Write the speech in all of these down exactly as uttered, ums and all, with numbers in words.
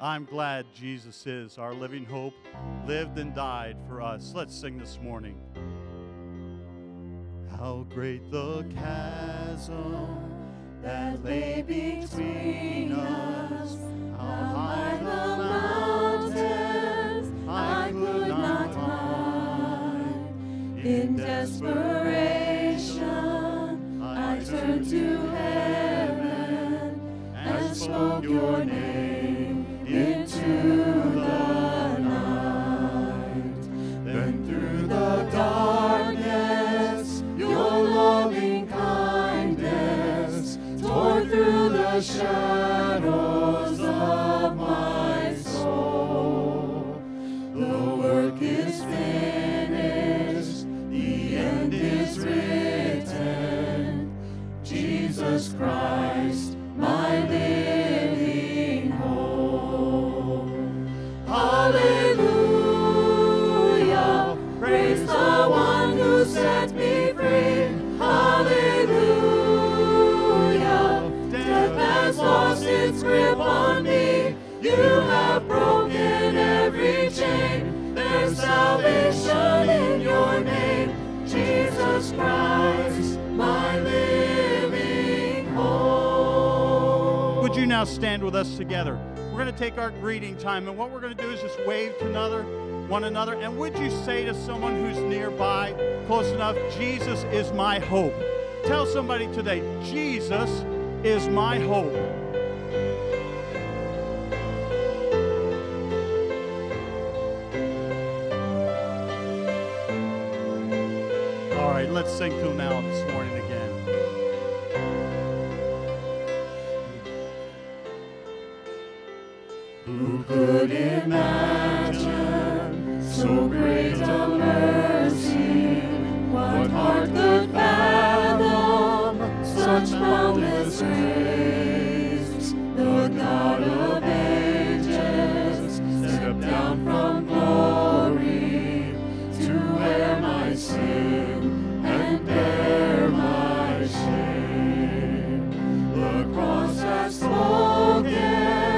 I'm glad Jesus is our living hope, lived and died for us. Let's sing this morning. How great the chasm that lay between us, how high the mountains I could not climb. In desperation, I turned to heaven and spoke your name. Into the night, then through the darkness, your loving kindness tore through the shadows of my soul. The work is finished, the end is written. Jesus Christ, my living. Hallelujah, praise the one who set me free. Hallelujah, death has lost its grip on me. You have broken every chain. There's salvation in your name, Jesus Christ, my living hope. Would you now stand with us together? We're going to take our greeting time, and what we're going to do is just wave to another, one another. And would you say to someone who's nearby, close enough, Jesus is my hope. Tell somebody today, Jesus is my hope. All right, let's sing to him now this morning again. Who could imagine so great a mercy? What heart could fathom such boundless grace? The God of ages stepped down from glory to wear my sin and bear my shame. The cross has spoken.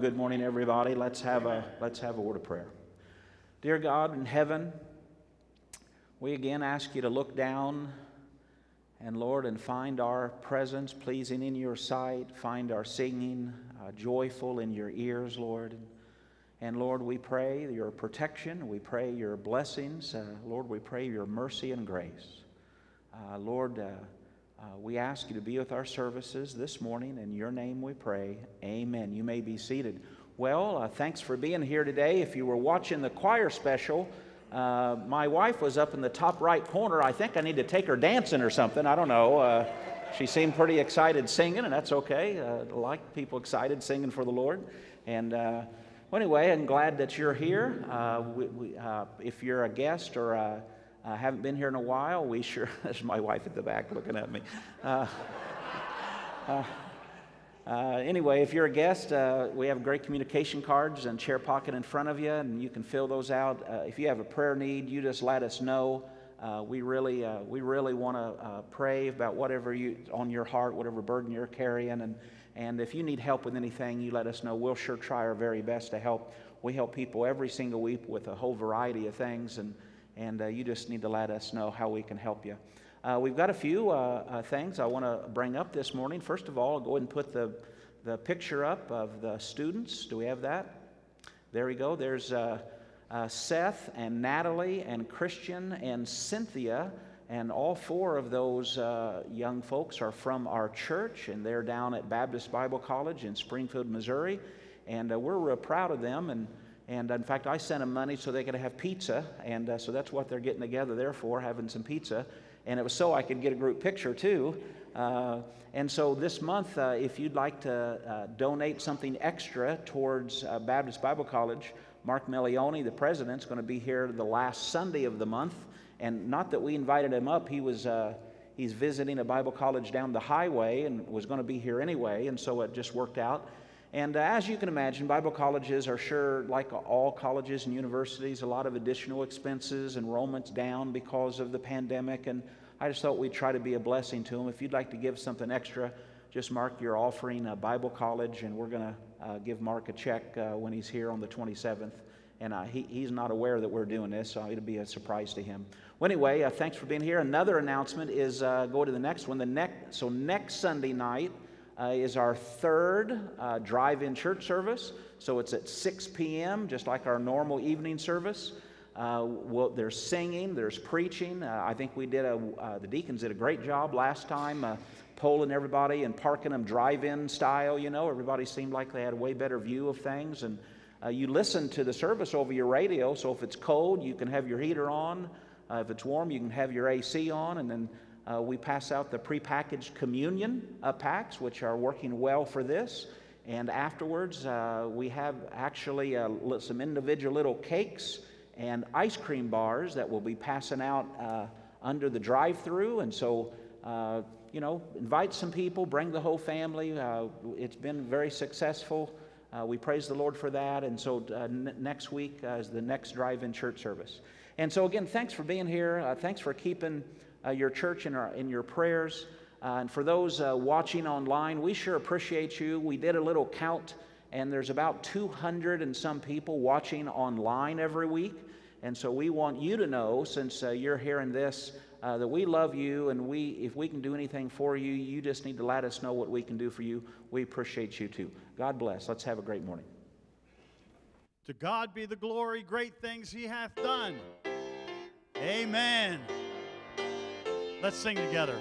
Good morning, everybody. Let's have a let's have a word of prayer. Dear God in heaven, we again ask you to look down and, Lord, and find our presence pleasing in your sight, find our singing uh, joyful in your ears, Lord. And Lord, we pray your protection, we pray your blessings, uh, Lord, we pray your mercy and grace. Uh, Lord, uh, Uh, we ask you to be with our services this morning. In your name we pray. Amen. You may be seated. Well, uh, thanks for being here today. If you were watching the choir special, uh, my wife was up in the top right corner. I think I need to take her dancing or something. I don't know. Uh, she seemed pretty excited singing, and that's okay. Uh, I like people excited singing for the Lord. And uh, well, anyway, I'm glad that you're here. Uh, we, we, uh, if you're a guest or a I haven't been here in a while. We sure, there's my wife at the back looking at me. Uh, uh, uh, anyway, if you're a guest, uh, we have great communication cards and chair pocket in front of you, and you can fill those out. Uh, if you have a prayer need, you just let us know. Uh, we really, uh, we really want to uh, pray about whatever you on your heart, whatever burden you're carrying, and and if you need help with anything, you let us know. We'll sure try our very best to help. We help people every single week with a whole variety of things, and. And uh, you just need to let us know how we can help you. Uh, we've got a few uh, uh, things I want to bring up this morning. First of all, I'll go ahead and put the, the picture up of the students. Do we have that? There we go. There's uh, uh, Seth and Natalie and Christian and Cynthia. And all four of those uh, young folks are from our church. And they're down at Baptist Bible College in Springfield, Missouri. And uh, we're real proud of them. And And in fact, I sent them money so they could have pizza, and uh, so that's what they're getting together there for, having some pizza. And it was so I could get a group picture too. Uh, and so this month, uh, if you'd like to uh, donate something extra towards uh, Baptist Bible College, Mark Melione, the president's going to be here the last Sunday of the month. And not that we invited him up, he was uh, he's visiting a Bible college down the highway and was going to be here anyway, and so it just worked out. And uh, as you can imagine, Bible colleges are sure, like all colleges and universities, a lot of additional expenses, enrollments down because of the pandemic, and I just thought we'd try to be a blessing to them. If you'd like to give something extra, just mark your offering uh, Bible college, and we're going to uh, give Mark a check uh, when he's here on the twenty-seventh, and uh, he, he's not aware that we're doing this, so it'll be a surprise to him. Well, anyway, uh, thanks for being here. Another announcement is, uh, go to the next one, the next, so next Sunday night, Uh, is our third uh, drive-in church service. So it's at six p m, just like our normal evening service. Uh, we'll, there's singing, there's preaching. Uh, I think we did a, uh, the deacons did a great job last time, uh, polling everybody and parking them drive-in style, you know. Everybody seemed like they had a way better view of things. And uh, you listen to the service over your radio, so if it's cold, you can have your heater on. Uh, if it's warm, you can have your A C on, and then Uh, we pass out the prepackaged communion uh, packs, which are working well for this. And afterwards, uh, we have actually uh, some individual little cakes and ice cream bars that we'll be passing out uh, under the drive-through. And so, uh, you know, invite some people, bring the whole family. Uh, it's been very successful. Uh, we praise the Lord for that. And so uh, n- next week uh, is the next drive-in church service. And so, again, thanks for being here. Uh, thanks for keeping Uh, your church in, our, in your prayers. Uh, and for those uh, watching online, we sure appreciate you. We did a little count, and there's about two hundred and some people watching online every week. And so we want you to know, since uh, you're hearing this, uh, that we love you, and we, if we can do anything for you, you just need to let us know what we can do for you. We appreciate you too. God bless. Let's have a great morning. To God be the glory, great things he hath done. Amen. Let's sing together.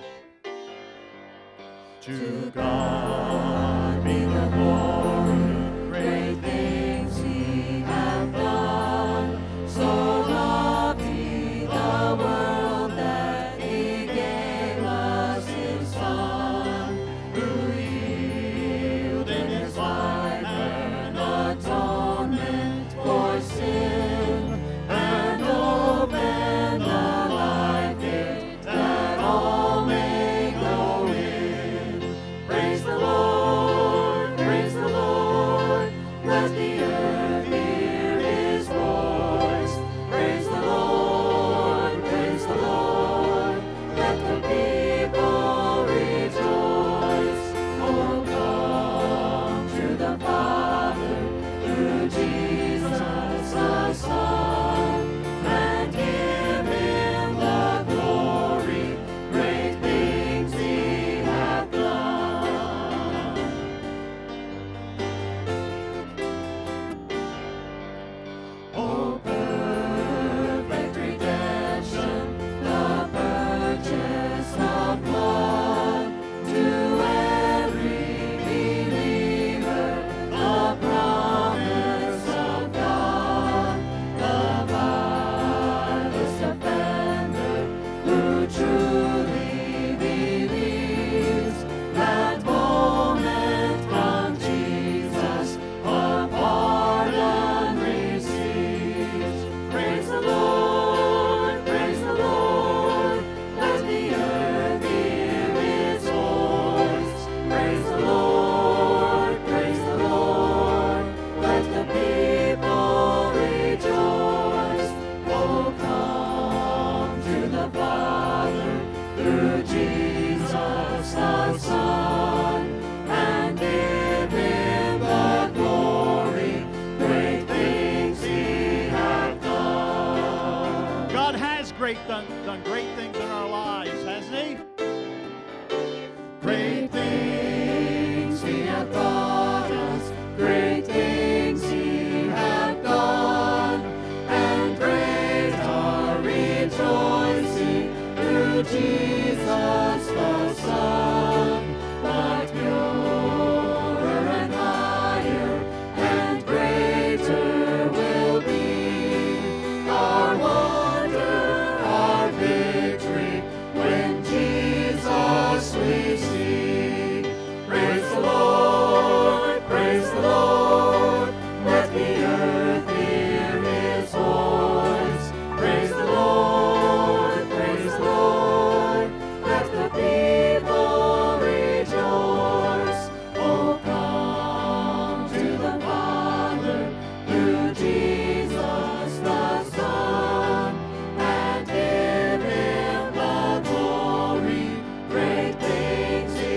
To God be the glory, great things he hath done, so loved he the world that he gave us his Son, who yielded his life an atonement for sin, and opened the life gate that all may go in. Praise the Lord, praise the Lord, let the earth hear his voice. Praise the Lord, praise the Lord, let the people rejoice. Oh, come to the Father, through Jesus the Son, and give him the glory, great things he hath done. O perfect redemption, the purchase of blood, to every believer, the promise of God, the vilest offender who truly believes, that moment from Jesus a pardon receives. Praise the Lord, praise the Lord, let the earth hear his voice. Praise the Lord, praise the Lord, let the people rejoice. Oh, come to the Father, through Jesus the Son, and give him the glory, great things he hath done. God has great done, done great things in our lives, hasn't he? Great things he hath taught us, great things he hath done, and great are rejoicing through Jesus the Son. But purer and higher and greater will be our wonder, our victory, when Jesus we see. Praise the Lord, praise the Lord, let the earth hear his voice. Praise the Lord, praise the Lord, let the people rejoice. Oh, come to the Father, through Jesus the Son, and give him the glory, great things he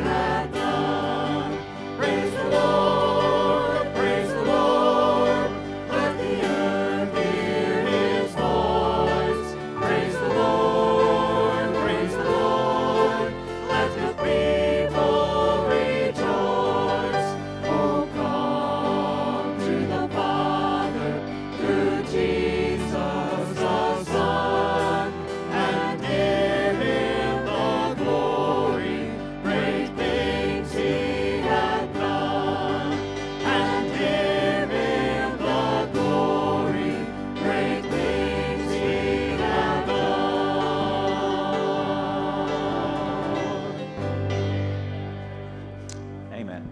hath done. Praise the Lord, praise the Lord, let the earth hear his voice. Praise the Lord, praise the Lord, let the people rejoice. Oh, come to the Father, through Jesus the Son, and give him the glory, great things he hath done, and give him the glory, great things he hath done. Amen.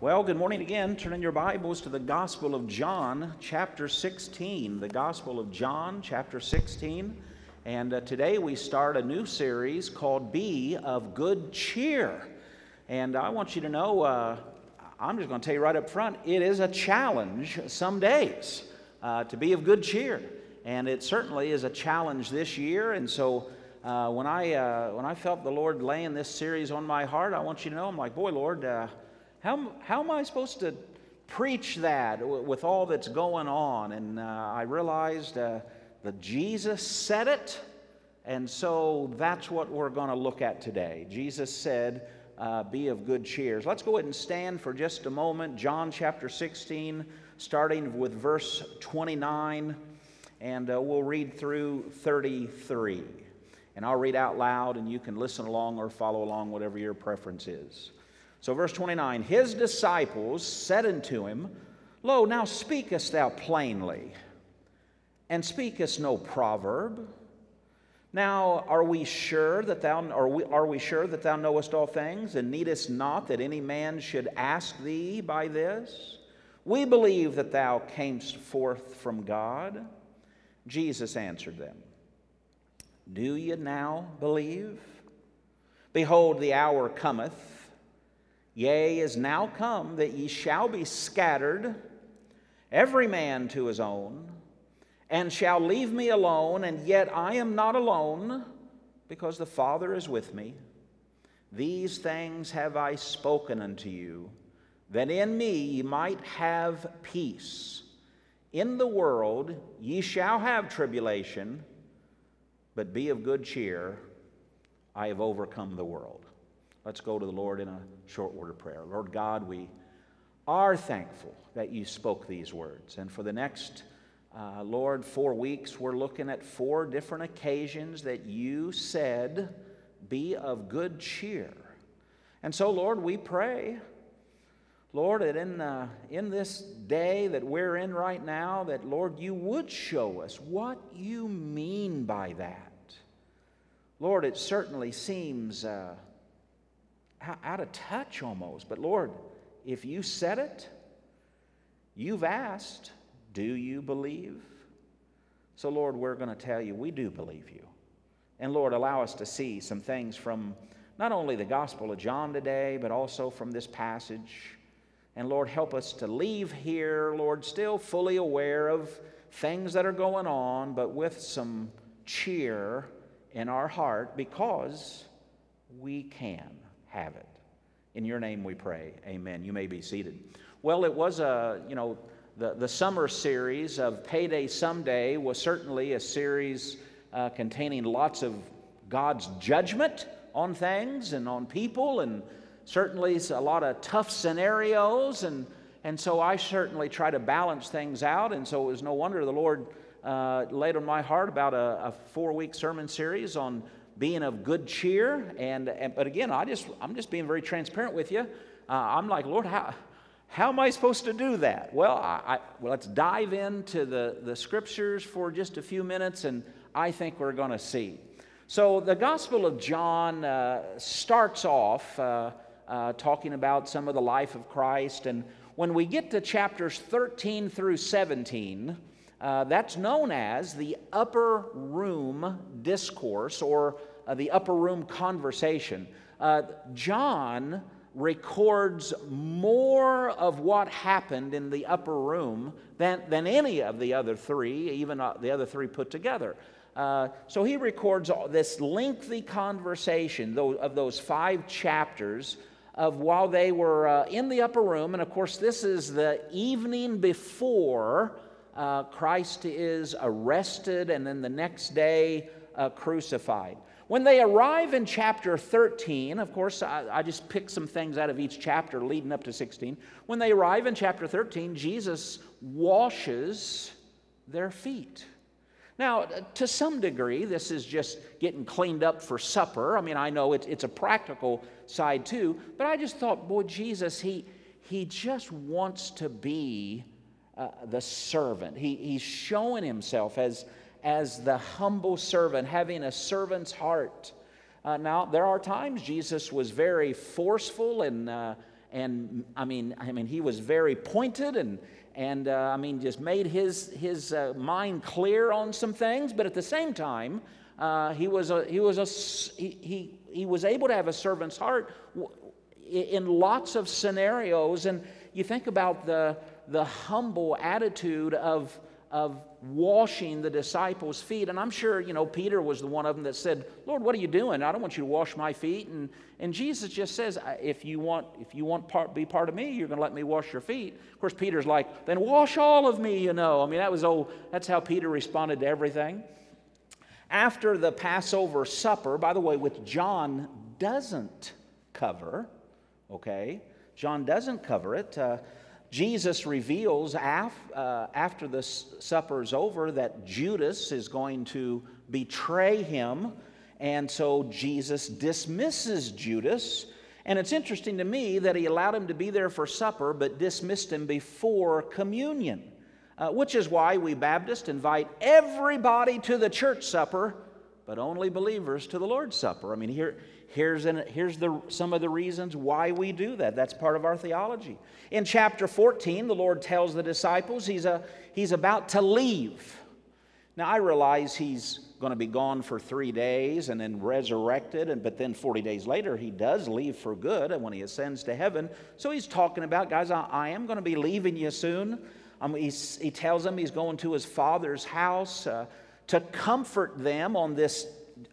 Well, good morning again. Turn in your Bibles to the Gospel of John, chapter sixteen. The Gospel of John, chapter sixteen. And uh, today we start a new series called Be of Good Cheer. And I want you to know, uh, I'm just going to tell you right up front, it is a challenge some days uh, to be of good cheer. And it certainly is a challenge this year. And so uh, when I uh, when I felt the Lord laying this series on my heart, I want you to know, I'm like, boy, Lord, uh, how how am I supposed to preach that w- with all that's going on? And uh, I realized uh, that Jesus said it, and so that's what we're going to look at today. Jesus said, uh, "Be of good cheers." Let's go ahead and stand for just a moment. John chapter sixteen, starting with verse twenty-nine. And uh, we'll read through thirty-three. And I'll read out loud, and you can listen along or follow along, whatever your preference is. So verse twenty-nine, his disciples said unto him, Lo, now speakest thou plainly, and speakest no proverb. Now are we sure that thou are we are we sure that thou knowest all things, and needest not that any man should ask thee by this? We believe that thou camest forth from God. Jesus answered them, Do ye now believe? Behold, the hour cometh, yea, is now come, that ye shall be scattered, every man to his own, and shall leave me alone, and yet I am not alone, because the Father is with me. These things have I spoken unto you, that in me ye might have peace. In the world ye shall have tribulation, but be of good cheer, I have overcome the world. Let's go to the Lord in a short word of prayer. Lord God, we are thankful that you spoke these words. And for the next, uh, Lord, four weeks, we're looking at four different occasions that you said, be of good cheer. And so, Lord, we pray, Lord, that in, uh, in this day that we're in right now, that, Lord, you would show us what you mean by that. Lord, it certainly seems uh, out of touch almost. But, Lord, if you said it, you've asked, do you believe? So, Lord, we're going to tell you we do believe you. And, Lord, allow us to see some things from not only the Gospel of John today, but also from this passage. And, Lord, help us to leave here, Lord, still fully aware of things that are going on, but with some cheer in our heart because we can have it. In your name we pray. Amen. You may be seated. Well, it was a, you know, the, the summer series of Payday Someday was certainly a series uh, containing lots of God's judgment on things and on people and certainly a lot of tough scenarios, and and so I certainly try to balance things out, and so it was no wonder the Lord uh, laid on my heart about a, a four-week sermon series on being of good cheer, and, and but again, I just, I'm just being very transparent with you. Uh, I'm like, Lord, how, how am I supposed to do that? Well, I, I, well let's dive into the, the Scriptures for just a few minutes, and I think we're going to see. So the Gospel of John uh, starts off Uh, Uh, talking about some of the life of Christ. And when we get to chapters thirteen through seventeen, uh, that's known as the upper room discourse or uh, the upper room conversation. Uh, John records more of what happened in the upper room than, than any of the other three, even uh, the other three put together. Uh, so he records all this lengthy conversation though, of those five chapters of while they were uh, in the upper room. And, of course, this is the evening before uh, Christ is arrested and then the next day uh, crucified. When they arrive in chapter thirteen, of course, I, I just pick some things out of each chapter leading up to sixteen. When they arrive in chapter thirteen, Jesus washes their feet. Now, to some degree, this is just getting cleaned up for supper. I mean, I know it, it's a practical side too, but I just thought, boy, Jesus, he, he just wants to be uh, the servant. He, he's showing himself as, as the humble servant, having a servant's heart. Uh, now, there are times Jesus was very forceful and, uh, and I mean, I mean, he was very pointed and And, uh, I mean, just made his his uh, mind clear on some things. But at the same time, uh, he was a, he was a, he, he he was able to have a servant's heart in lots of scenarios. And you think about the the humble attitude of of washing the disciples' feet. And I'm sure, you know, Peter was the one of them that said, "Lord, what are you doing? I don't want you to wash my feet." And, and Jesus just says, if you want, if you want to be part of me, you're going to let me wash your feet. Of course, Peter's like, then wash all of me, you know. I mean, that was old. That's how Peter responded to everything. After the Passover supper, by the way, which John doesn't cover, okay? John doesn't cover it. Uh, Jesus reveals af, uh, after the supper's over that Judas is going to betray him, and so Jesus dismisses Judas. And it's interesting to me that he allowed him to be there for supper but dismissed him before communion, uh, which is why we Baptists invite everybody to the church supper but only believers to the Lord's Supper. I mean, here, here's, an, here's the, some of the reasons why we do that. That's part of our theology. In chapter fourteen, the Lord tells the disciples he's, a, he's about to leave. Now, I realize he's going to be gone for three days and then resurrected, and, but then forty days later, he does leave for good and when he ascends to heaven. So he's talking about, guys, I, I am going to be leaving you soon. Um, he, he tells them he's going to his Father's house, uh, to comfort them on this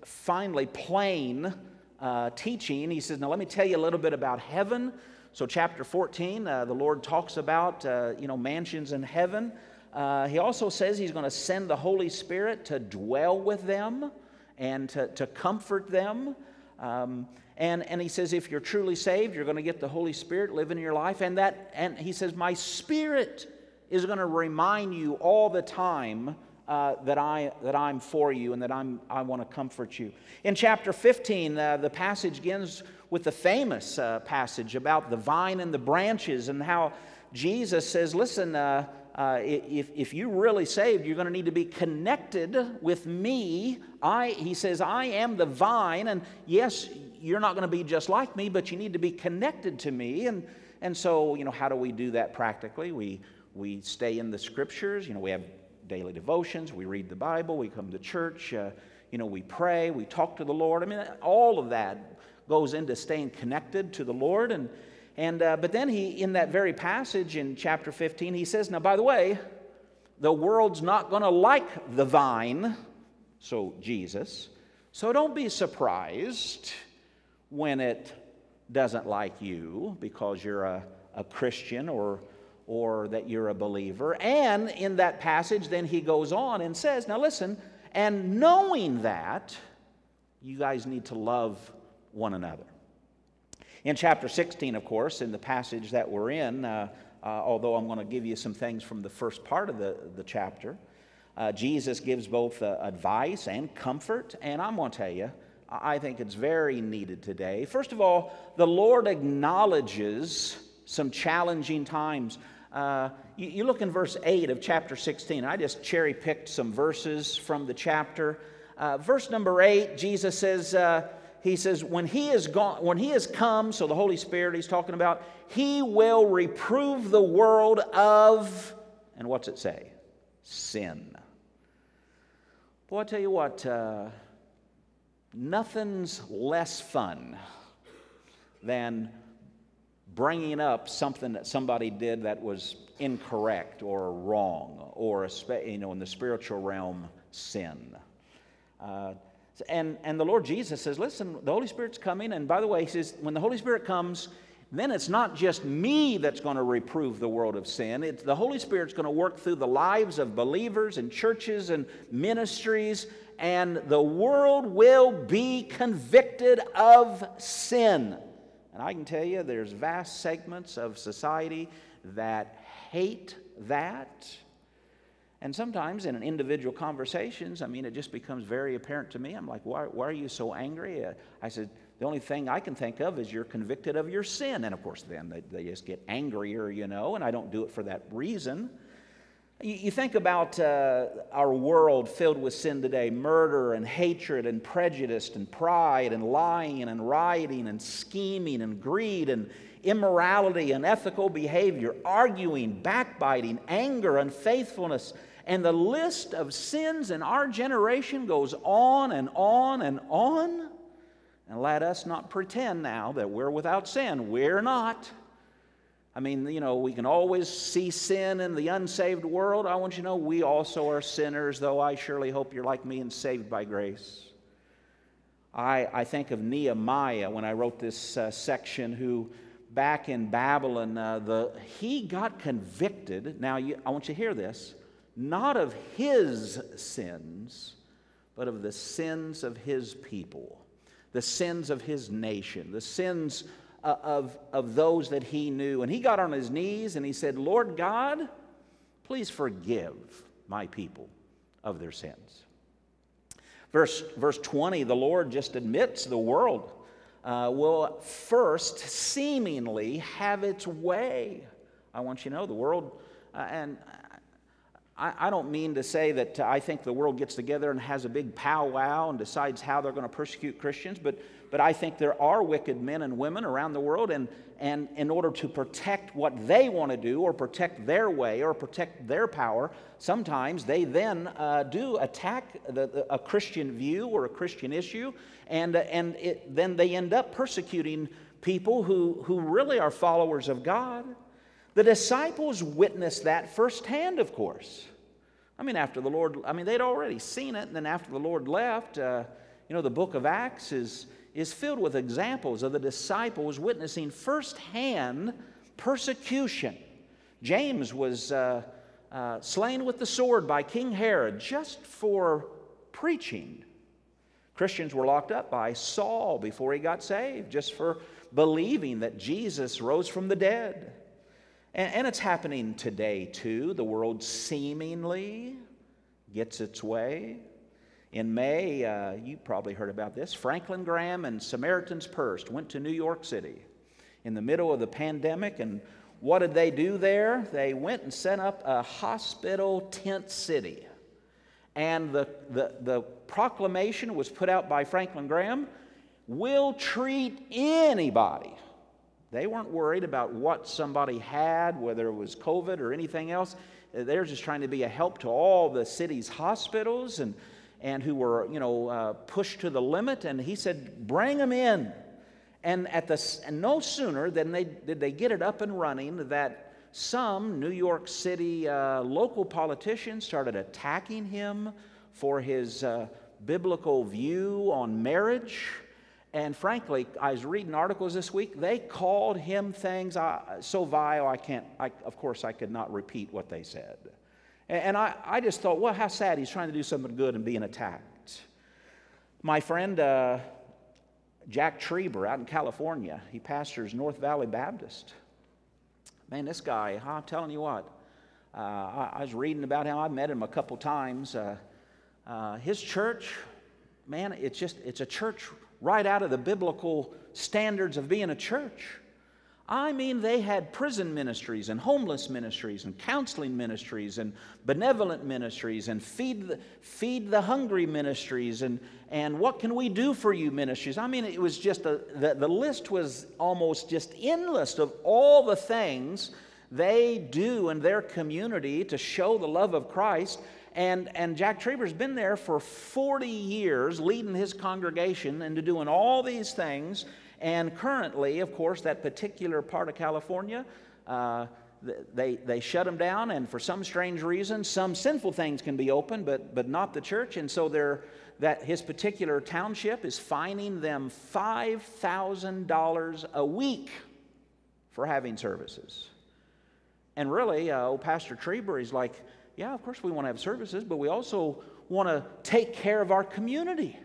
finally plain uh, teaching. He says, now let me tell you a little bit about heaven. So chapter fourteen, uh, the Lord talks about, uh, you know, mansions in heaven. Uh, he also says he's going to send the Holy Spirit to dwell with them and to, to comfort them. Um, and, and he says, if you're truly saved, you're going to get the Holy Spirit living in your life. And, that, and he says, my Spirit is going to remind you all the time Uh, that, I, that I'm for you and that I'm, I want to comfort you. In chapter fifteen, uh, the passage begins with the famous uh, passage about the vine and the branches and how Jesus says, listen, uh, uh, if, if you're really saved, you're going to need to be connected with me. I, he says, I am the vine, and yes, you're not going to be just like me, but you need to be connected to me. And, and so, you know, how do we do that practically? We, we stay in the Scriptures. You know, we have daily devotions, we read the Bible, we come to church, uh, you know, we pray, we talk to the Lord. I mean, all of that goes into staying connected to the Lord. And, and uh, but then he, in that very passage in chapter fifteen, he says, now, by the way, the world's not going to like the vine, so Jesus, so don't be surprised when it doesn't like you because you're a, a Christian or or that you're a believer. And in that passage, then he goes on and says, now listen, and knowing that, you guys need to love one another. In chapter sixteen, of course, in the passage that we're in, uh, uh, although I'm going to give you some things from the first part of the, the chapter, uh, Jesus gives both uh, advice and comfort, and I'm going to tell you, I think it's very needed today. First of all, the Lord acknowledges some challenging times. Uh, you, you look in verse eight of chapter sixteen. I just cherry-picked some verses from the chapter. Uh, verse number eight, Jesus says, uh, he says, when he is gone, when he is come, so the Holy Spirit he's talking about, he will reprove the world of, and what's it say? Sin. Boy, I tell you what, uh, nothing's less fun than bringing up something that somebody did that was incorrect or wrong, or you know, in the spiritual realm, sin. Uh, and, and the Lord Jesus says, listen, the Holy Spirit's coming, and by the way, he says, when the Holy Spirit comes, then it's not just me that's going to reprove the world of sin. It's the Holy Spirit's going to work through the lives of believers and churches and ministries, and the world will be convicted of sin. And I can tell you there's vast segments of society that hate that. And sometimes in an individual conversations, I mean, it just becomes very apparent to me. I'm like, why, why are you so angry? I said, the only thing I can think of is you're convicted of your sin. And, of course, then they, they just get angrier, you know, and I don't do it for that reason. You, you think about uh, our world filled with sin today, murder and hatred and prejudice and pride and lying and rioting and scheming and greed and immorality and unethical behavior, arguing, backbiting, anger, unfaithfulness. And the list of sins in our generation goes on and on and on. And let us not pretend now that we're without sin. We're not. I mean, you know, we can always see sin in the unsaved world. I want you to know we also are sinners, though I surely hope you're like me and saved by grace. I, I think of Nehemiah when I wrote this uh, section, who back in Babylon, uh, the, he got convicted. Now, you, I want you to hear this, not of his sins, but of the sins of his people, the sins of his nation, the sins uh, of, of those that he knew. And he got on his knees and he said, Lord God, please forgive my people of their sins. Verse, verse twenty, the Lord just admits the world uh, will first seemingly have its way. I want you to know the world, uh, and I, I don't mean to say that I think the world gets together and has a big powwow and decides how they're going to persecute Christians, but, but I think there are wicked men and women around the world, and, and in order to protect what they want to do or protect their way or protect their power, sometimes they then uh, do attack the, the, a Christian view or a Christian issue, and, and it, then they end up persecuting people who, who really are followers of God. The disciples witnessed that firsthand, of course. I mean, after the Lord, I mean, they'd already seen it, and then after the Lord left, uh, you know, the book of Acts is, is filled with examples of the disciples witnessing firsthand persecution. James was... Uh, Uh, slain with the sword by King Herod just for preaching. Christians were locked up by Saul before he got saved just for believing that Jesus rose from the dead. And, and it's happening today too. The world seemingly gets its way. In May, uh, you probably heard about this, Franklin Graham and Samaritan's Purse went to New York City in the middle of the pandemic, and what did they do there? They went and set up a hospital tent city. And the, the, the proclamation was put out by Franklin Graham, we'll treat anybody. They weren't worried about what somebody had, whether it was COVID or anything else. They're just trying to be a help to all the city's hospitals and, and who were, you know, uh, pushed to the limit. And he said, bring them in. And at the, and no sooner than they, did they get it up and running that some New York City uh, local politicians started attacking him for his uh, biblical view on marriage. And frankly, I was reading articles this week, they called him things uh, so vile I can't, I, of course I could not repeat what they said. And, and I, I just thought, well, how sad, he's trying to do something good and being attacked. My friend... Uh, Jack Treber out in California, he pastors North Valley Baptist. Man, this guy, I'm telling you what, uh, I, I was reading about him. I met him a couple times. Uh, uh, his church, man, it's just, it's a church right out of the biblical standards of being a church. I mean, they had prison ministries and homeless ministries and counseling ministries and benevolent ministries and feed the, feed the hungry ministries and, and what can we do for you ministries. I mean, it was just, a, the, the list was almost just endless of all the things they do in their community to show the love of Christ. And, and Jack Treber's been there for forty years leading his congregation into doing all these things. And currently, of course, that particular part of California, uh, they, they shut them down, and for some strange reason, some sinful things can be open, but, but not the church. And so they're, that his particular township is fining them five thousand dollars a week for having services. And really, uh, old Pastor Treber is like, yeah, of course we want to have services, but we also want to take care of our community.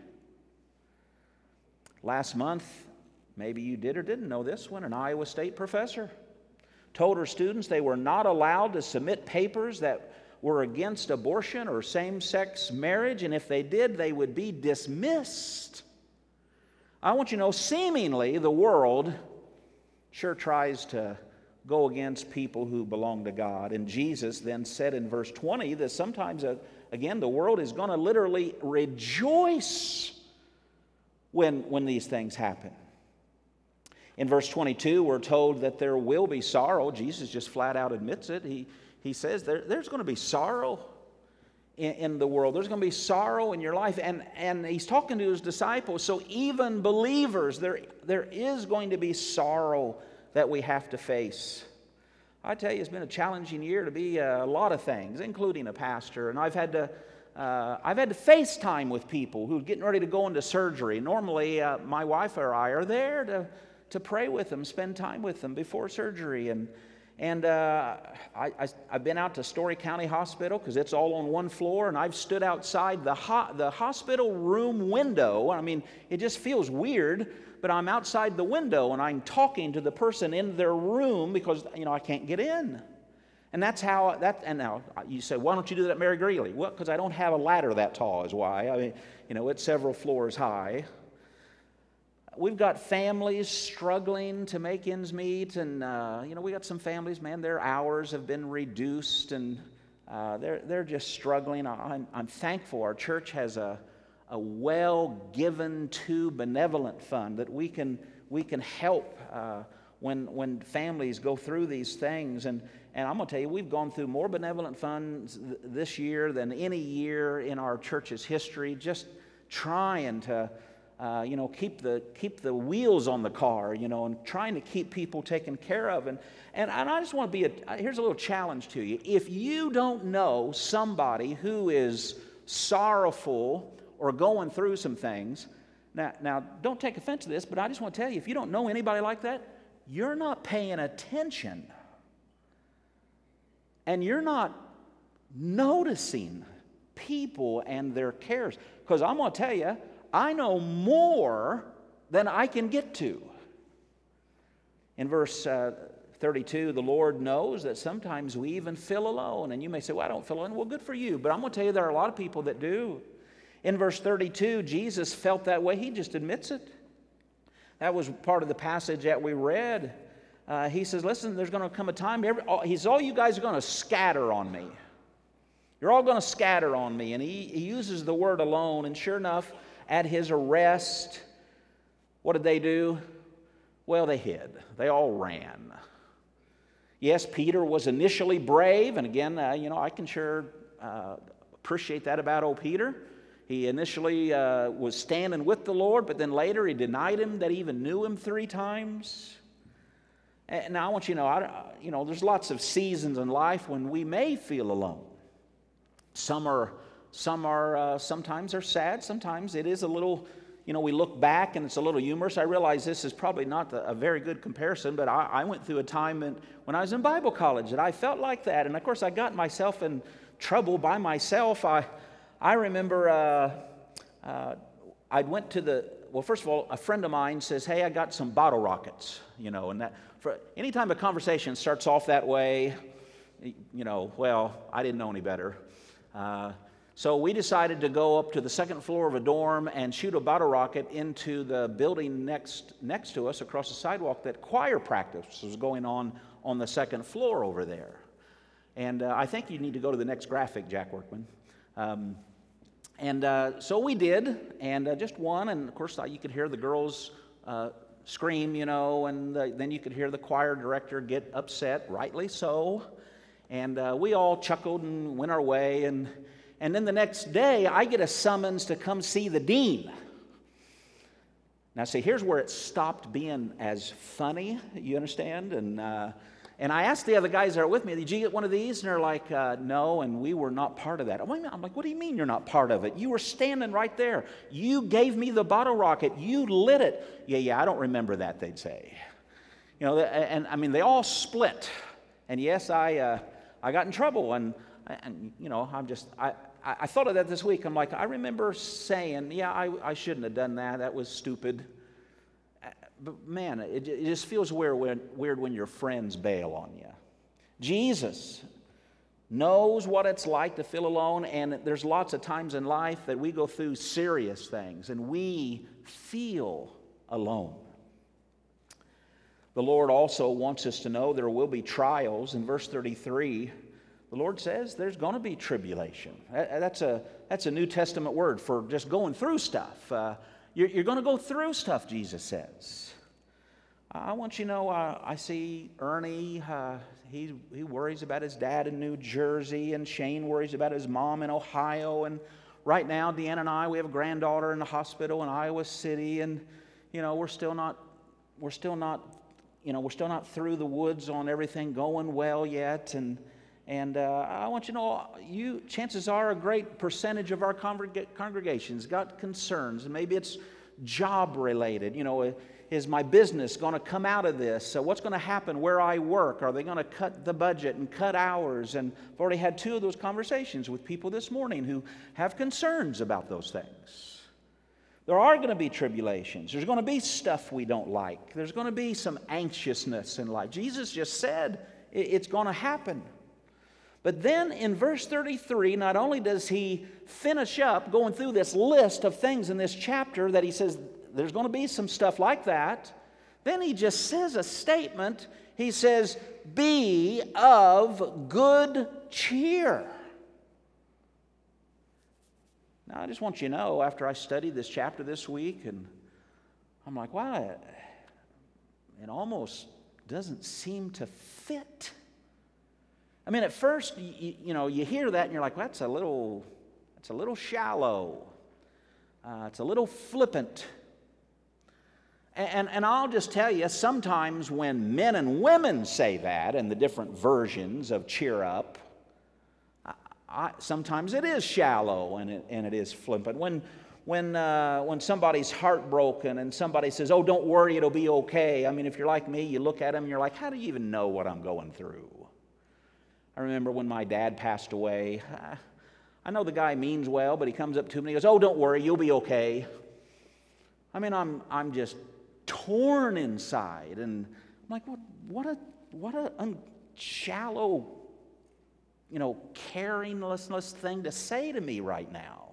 Last month, maybe you did or didn't know this one, an Iowa State professor told her students they were not allowed to submit papers that were against abortion or same-sex marriage, and if they did, they would be dismissed. I want you to know, seemingly, the world sure tries to go against people who belong to God. And Jesus then said in verse twenty that sometimes, uh, again, the world is going to literally rejoice when, when these things happen. In verse twenty-two, we're told that there will be sorrow. Jesus just flat out admits it. He, he says there, there's going to be sorrow in, in the world. There's going to be sorrow in your life. And, and he's talking to his disciples. So even believers, there, there is going to be sorrow that we have to face. I tell you, it's been a challenging year to be a lot of things, including a pastor. And I've had to, uh, I've had to FaceTime with people who are getting ready to go into surgery. Normally, uh, my wife or I are there to to pray with them, spend time with them before surgery. And and uh, I, I I've been out to Story County Hospital because it's all on one floor, and I've stood outside the ho- the hospital room window. I mean, it just feels weird. But I'm outside the window and I'm talking to the person in their room because, you know, I can't get in. And that's how, that, and now you say, why don't you do that at Mary Greeley? Well, because I don't have a ladder that tall is why. I mean, you know, it's several floors high. We've got families struggling to make ends meet. And, uh, you know, we got some families, man, their hours have been reduced and uh, they're, they're just struggling. I'm, I'm thankful our church has a, a well-given-to benevolent fund that we can we can help uh, when when families go through these things. And and I'm going to tell you, we've gone through more benevolent funds th- this year than any year in our church's history, just trying to uh, you know keep the keep the wheels on the car, you know, and trying to keep people taken care of. And and, and I just want to be a here's a little challenge to you. If you don't know somebody who is sorrowful or going through some things. Now, now, don't take offense to this, but I just want to tell you, if you don't know anybody like that, you're not paying attention. And you're not noticing people and their cares. Because I'm going to tell you, I know more than I can get to. In verse uh, thirty-two, the Lord knows that sometimes we even feel alone. And you may say, well, I don't feel alone. Well, good for you. But I'm going to tell you, there are a lot of people that do. In verse thirty-two, Jesus felt that way. He just admits it. That was part of the passage that we read. Uh, he says, listen, there's going to come a time. Every, all, he says, all you guys are going to scatter on me. You're all going to scatter on me. And he, he uses the word alone. And sure enough, at his arrest, what did they do? Well, they hid. They all ran. Yes, Peter was initially brave. And again, uh, you know, I can sure uh, appreciate that about old Peter. He initially uh, was standing with the Lord, but then later he denied him that he even knew him three times. And now I want you to know, I, you know, there's lots of seasons in life when we may feel alone. Some are, some are, uh, sometimes are sad. Sometimes it is a little, you know, we look back and it's a little humorous. I realize this is probably not the, a very good comparison, but I, I went through a time in, when I was in Bible college that I felt like that. And of course, I got myself in trouble by myself. I. I remember uh, uh, I went to the, well, first of all, a friend of mine says, hey, I got some bottle rockets, you know, and that, for any time a conversation starts off that way, you know, well, I didn't know any better. Uh, so we decided to go up to the second floor of a dorm and shoot a bottle rocket into the building next next to us across the sidewalk that choir practice was going on on the second floor over there. And uh, I think you need to go to the next graphic, Jack Workman. Um, and uh, so we did, and uh, just one, and of course you could hear the girls uh, scream, you know, and the, then you could hear the choir director get upset, rightly so, and uh, we all chuckled and went our way, and, and then the next day I get a summons to come see the dean. Now see, here's where it stopped being as funny, you understand, and... Uh, And I asked the other guys that are with me, did you get one of these? And they're like, uh, no, and we were not part of that. I'm like, what do you mean you're not part of it? You were standing right there. You gave me the bottle rocket. You lit it. Yeah, yeah, I don't remember that, they'd say. You know, and I mean, they all split. And yes, I uh, I got in trouble. And, and you know, I'm just, I, I thought of that this week. I'm like, I remember saying, yeah, I, I shouldn't have done that. That was stupid. But man, it, it just feels weird when, weird when your friends bail on you. Jesus knows what it's like to feel alone, and there's lots of times in life that we go through serious things, and we feel alone. The Lord also wants us to know there will be trials. In verse thirty-three, the Lord says there's going to be tribulation. That's a, that's a New Testament word for just going through stuff. Uh, You're going to go through stuff, Jesus says. I want you to know, uh, I see Ernie, uh, he, he worries about his dad in New Jersey, and Shane worries about his mom in Ohio, and right now, Deanna and I, we have a granddaughter in the hospital in Iowa City, and, you know, we're still not, we're still not, you know, we're still not through the woods on everything going well yet. And and uh, I want you to know, you, chances are a great percentage of our congreg- congregations got concerns. And maybe it's job related. You know, is my business going to come out of this? So what's going to happen where I work? Are they going to cut the budget and cut hours? And I've already had two of those conversations with people this morning who have concerns about those things. There are going to be tribulations. There's going to be stuff we don't like. There's going to be some anxiousness in life. Jesus just said it's going to happen. But then in verse thirty-three, not only does he finish up going through this list of things in this chapter that he says there's going to be some stuff like that, then he just says a statement. He says, "Be of good cheer." Now, I just want you to know, after I studied this chapter this week, and I'm like, wow, it almost doesn't seem to fit. I mean, at first, you, you know, you hear that, and you're like, well, that's a little, that's a little shallow. Uh, it's a little flippant. And, and, and I'll just tell you, sometimes when men and women say that, and the different versions of cheer up, I, sometimes it is shallow and it, and it is flippant. When, when, uh, when somebody's heartbroken and somebody says, oh, don't worry, it'll be okay. I mean, if you're like me, you look at them and you're like, how do you even know what I'm going through? I remember when my dad passed away. I, I know the guy means well, but he comes up to me and he goes, oh, don't worry, you'll be okay. I mean, I'm, I'm just torn inside. And I'm like, what, what a, what a un- shallow you know, caringlessness thing to say to me right now.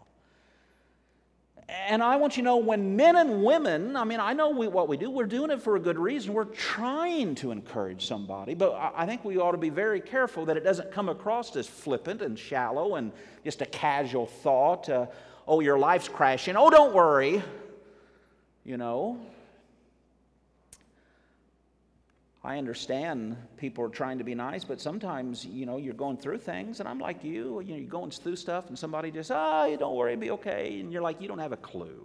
And I want you to know, when men and women, I mean, I know we, what we do, we're doing it for a good reason. We're trying to encourage somebody, but I think we ought to be very careful that it doesn't come across as flippant and shallow and just a casual thought, uh, oh, your life's crashing, oh, don't worry, you know. I understand people are trying to be nice, but sometimes, you know, you're going through things, and I'm like you, you know, you're going through stuff, and somebody just, oh, don't worry, it'll be okay, and you're like, you don't have a clue.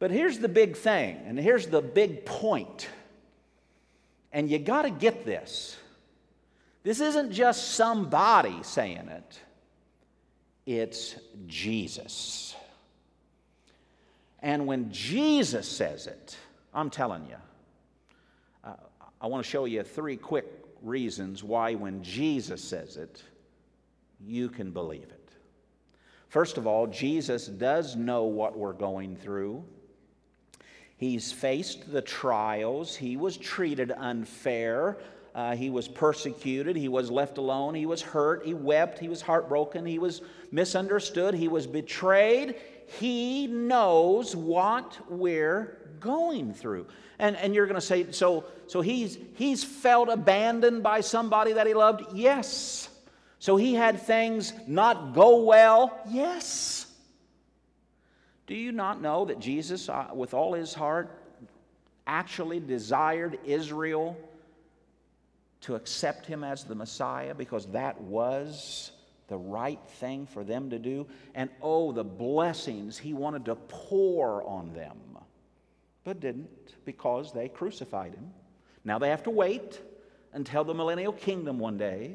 But here's the big thing, and here's the big point, and you got to get this. This isn't just somebody saying it. It's Jesus. And when Jesus says it, I'm telling you, I want to show you three quick reasons why when Jesus says it, you can believe it. First of all, Jesus does know what we're going through. He's faced the trials. He was treated unfair. Uh, he was persecuted. He was left alone. He was hurt. He wept. He was heartbroken. He was misunderstood. He was betrayed. He knows what we're going through. And and you're going to say, so so he's he's felt abandoned by somebody that he loved? Yes. So he had things not go well? Yes. Do you not know that Jesus, uh, with all his heart, actually desired Israel to accept him as the Messiah, because that was the right thing for them to do? And oh, the blessings he wanted to pour on them, but didn't, because they crucified him. Now they have to wait until the millennial kingdom one day.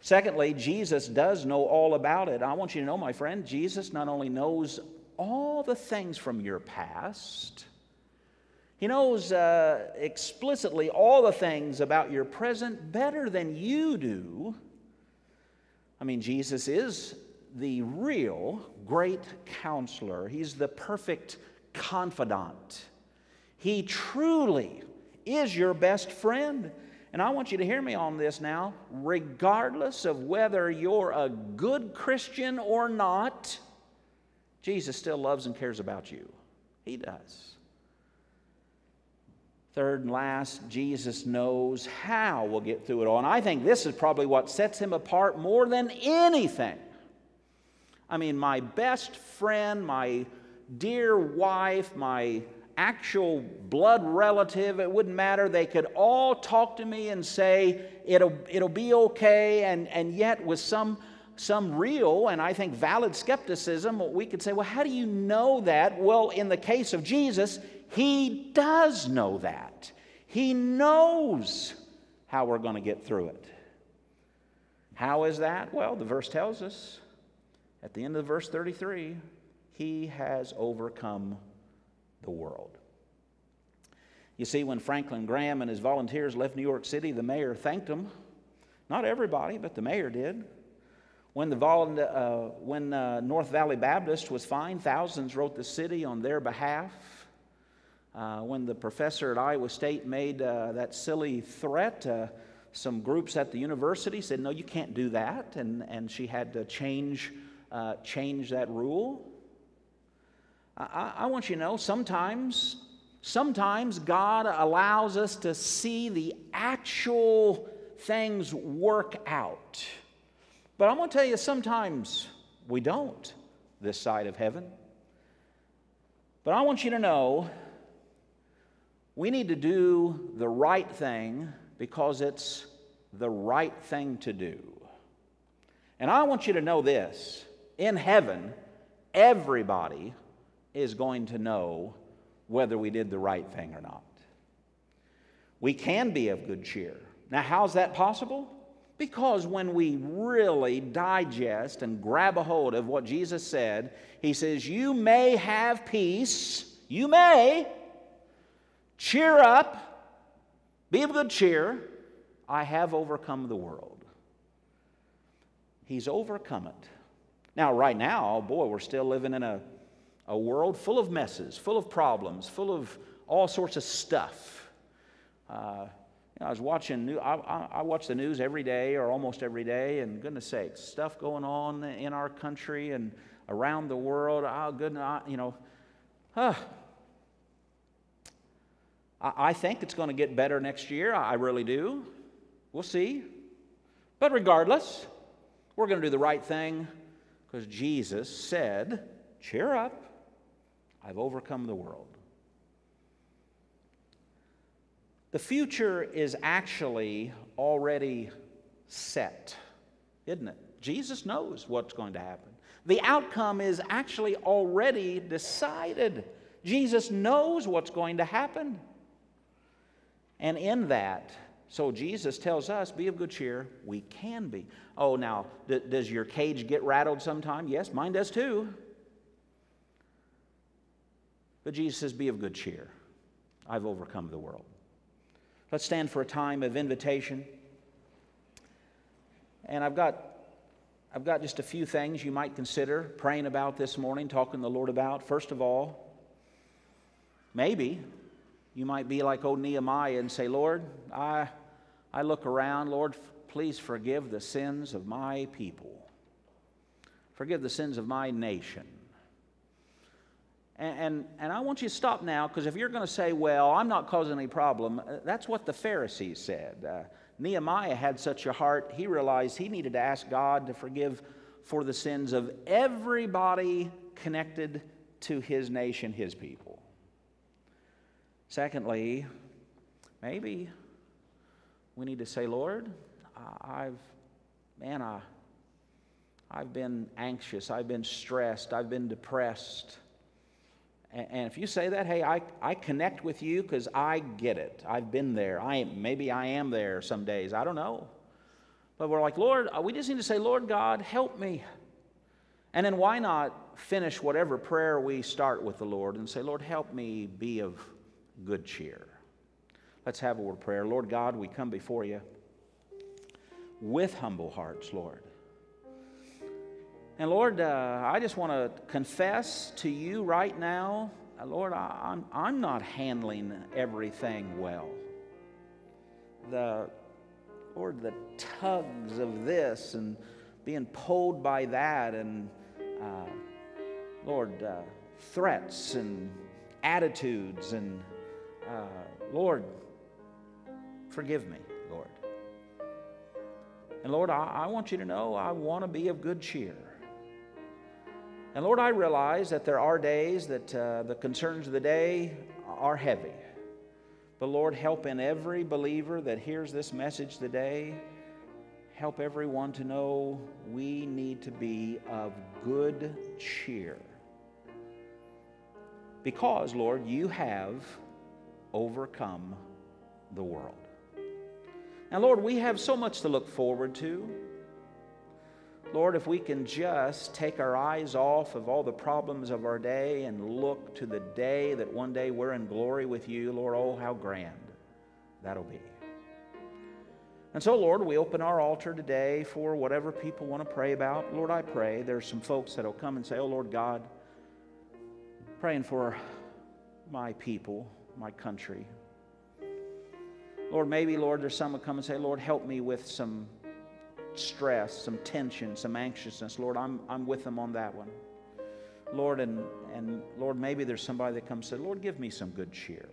Secondly, Jesus does know all about it. I want you to know, my friend, Jesus not only knows all the things from your past, he knows uh, explicitly all the things about your present better than you do. I mean, Jesus is the real great counselor. He's the perfect confidant. He truly is your best friend. And I want you to hear me on this now. Regardless of whether you're a good Christian or not, Jesus still loves and cares about you. He does. Third and last, Jesus knows how we'll get through it all. And I think this is probably what sets him apart more than anything. I mean, my best friend, my dear wife, my actual blood relative, it wouldn't matter. They could all talk to me and say, it'll, it'll be okay. And, and yet with some some real and I think valid skepticism, we could say, well, how do you know that? Well, in the case of Jesus, he does know that. He knows how we're going to get through it. How is that? Well, the verse tells us at the end of verse thirty-three, he has overcome the world. You see, when Franklin Graham and his volunteers left New York City, the mayor thanked them. Not everybody, but the mayor did. When, the, uh, when uh, North Valley Baptist was fined, thousands wrote the city on their behalf. Uh, when the professor at Iowa State made uh, that silly threat, uh, some groups at the university said, no, you can't do that, and, and she had to change, uh, change that rule. I, I want you to know, sometimes, sometimes God allows us to see the actual things work out. But I'm going to tell you, sometimes we don't this side of heaven. But I want you to know, we need to do the right thing because it's the right thing to do. And I want you to know this. In heaven, everybody is going to know whether we did the right thing or not. We can be of good cheer. Now, how's that possible? Because when we really digest and grab a hold of what Jesus said, he says, you may have peace, you may, cheer up, be of good cheer, I have overcome the world. He's overcome it. Now, right now, oh boy, we're still living in a, a world full of messes, full of problems, full of all sorts of stuff. Uh, I was watching, new, I, I, I watch the news every day or almost every day, and goodness sakes, stuff going on in our country and around the world. Oh, goodness, you know, huh. I, I think it's going to get better next year. I really do. We'll see. But regardless, we're going to do the right thing because Jesus said, cheer up, I've overcome the world. The future is actually already set, isn't it? Jesus knows what's going to happen. The outcome is actually already decided. Jesus knows what's going to happen. And in that, so Jesus tells us, be of good cheer, we can be. Oh, now, d- does your cage get rattled sometime? Yes, mine does too. But Jesus says, be of good cheer. I've overcome the world. Let's stand for a time of invitation. And I've got, I've got just a few things you might consider praying about this morning, talking to the Lord about. First of all, maybe you might be like old Nehemiah and say, Lord, I, I look around. Lord, please forgive the sins of my people. Forgive the sins of my nation. And, and, and I want you to stop now, because if you're going to say, well, I'm not causing any problem, that's what the Pharisees said. Uh, Nehemiah had such a heart, he realized he needed to ask God to forgive for the sins of everybody connected to his nation, his people. Secondly, maybe we need to say, Lord, I've, man, I, I've been anxious, I've been stressed, I've been depressed. And if you say that, hey, I, I connect with you because I get it. I've been there. I maybe I am there some days. I don't know. But we're like, Lord, we just need to say, Lord God, help me. And then why not finish whatever prayer we start with the Lord and say, Lord, help me be of good cheer. Let's have a word of prayer. Lord God, we come before you with humble hearts, Lord. And Lord, uh, I just want to confess to you right now, Lord, I, I'm, I'm not handling everything well. The, Lord, the tugs of this and being pulled by that and, uh, Lord, uh, threats and attitudes and, uh, Lord, forgive me, Lord. And Lord, I, I want you to know I want to be of good cheer. And Lord, I realize that there are days that uh, the concerns of the day are heavy. But Lord, help in every believer that hears this message today. help everyone to know we need to be of good cheer, because, Lord, you have overcome the world. Now, Lord, we have so much to look forward to. Lord, if we can just take our eyes off of all the problems of our day and look to the day that one day we're in glory with you, Lord, oh, how grand that'll be. And so, Lord, we open our altar today for whatever people want to pray about. Lord, I pray there's some folks that'll come and say, oh, Lord God, praying for my people, my country. Lord, maybe, Lord, there's some who come and say, Lord, help me with some stress, some tension, some anxiousness. Lord, I'm, I'm with them on that one. Lord, and, and Lord, maybe there's somebody that comes and says, Lord, give me some good cheer.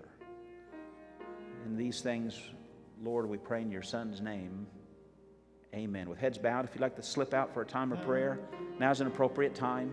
And these things, Lord, we pray in your Son's name. Amen. With heads bowed, if you'd like to slip out for a time of prayer, now's an appropriate time.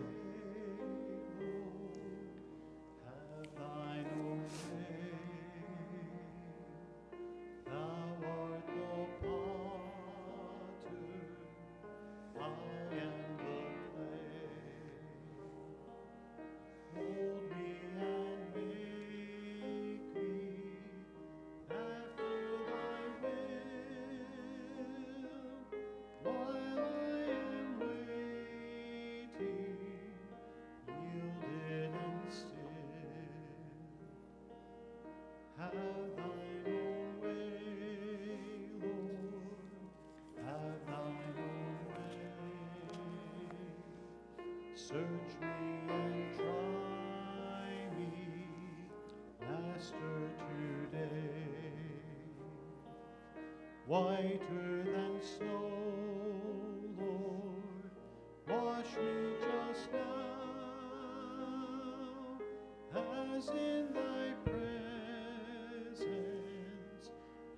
Search me and try me, Master, today. Whiter than snow, Lord, wash me just now, as in thy presence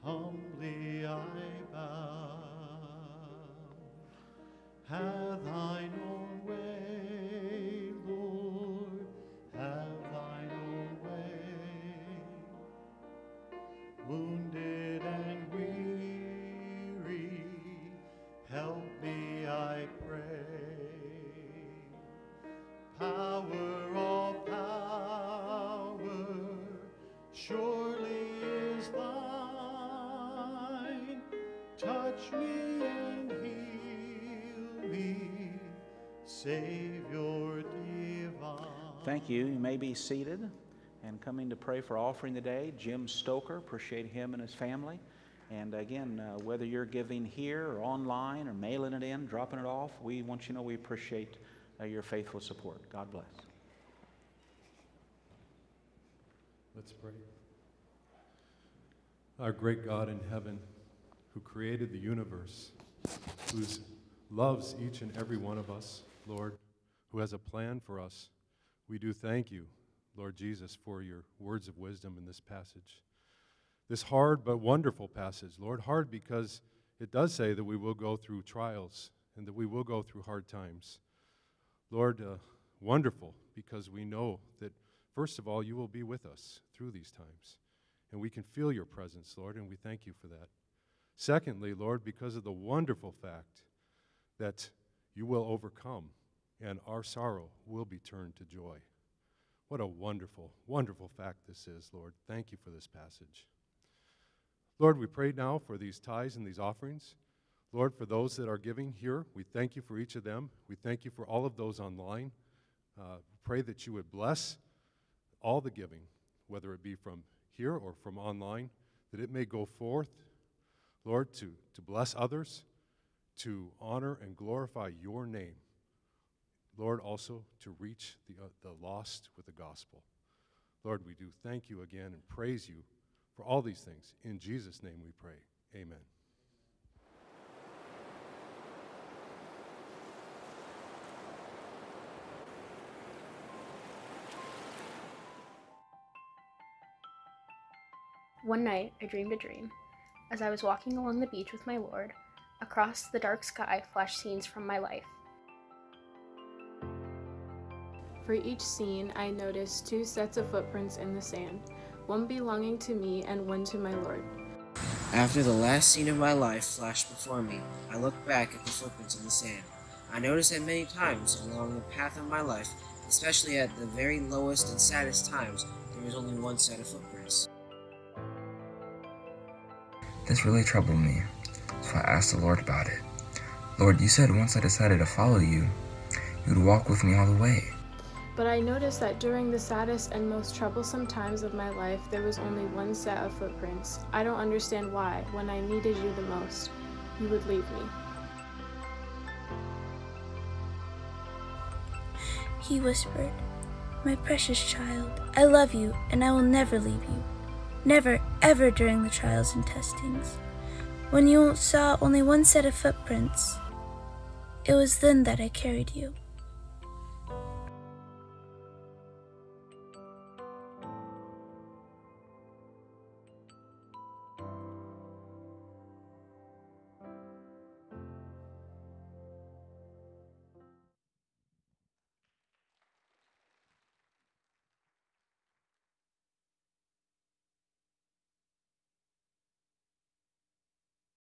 humbly I bow. Have thine own way. Savior divine. Thank you. You may be seated. And coming to pray for offering today, Jim Stoker. Appreciate him and his family. And again, uh, whether you're giving here or online or mailing it in, dropping it off, we want you to know we appreciate uh, your faithful support. God bless. Let's pray. Our great God in heaven, who created the universe, who loves each and every one of us, Lord, who has a plan for us, we do thank you, Lord Jesus, for your words of wisdom in this passage. This hard but wonderful passage, Lord, hard because it does say that we will go through trials and that we will go through hard times. Lord, uh, wonderful because we know that, first of all, you will be with us through these times, and we can feel your presence, Lord, and we thank you for that. Secondly, Lord, because of the wonderful fact that you will overcome, and our sorrow will be turned to joy. What a wonderful, wonderful fact this is, Lord. Thank you for this passage. Lord, we pray now for these tithes and these offerings. Lord, for those that are giving here, we thank you for each of them. We thank you for all of those online. Uh, pray that you would bless all the giving, whether it be from here or from online, that it may go forth, Lord, to, to bless others, to honor and glorify your name. Lord, also to reach the, uh, the lost with the gospel. Lord, we do thank you again and praise you for all these things. In Jesus' name we pray. Amen. One night, I dreamed a dream. As I was walking along the beach with my Lord, across the dark sky flashed scenes from my life. For each scene, I noticed two sets of footprints in the sand, one belonging to me and one to my Lord. After the last scene of my life flashed before me, I looked back at the footprints in the sand. I noticed that many times along the path of my life, especially at the very lowest and saddest times, there was only one set of footprints. This really troubled me, so I asked the Lord about it. Lord, you said once I decided to follow you, you would walk with me all the way. But I noticed that during the saddest and most troublesome times of my life, there was only one set of footprints. I don't understand why, when I needed you the most, you would leave me. He whispered, "My precious child, I love you and I will never leave you. Never, ever during the trials and testings. When you saw only one set of footprints, it was then that I carried you."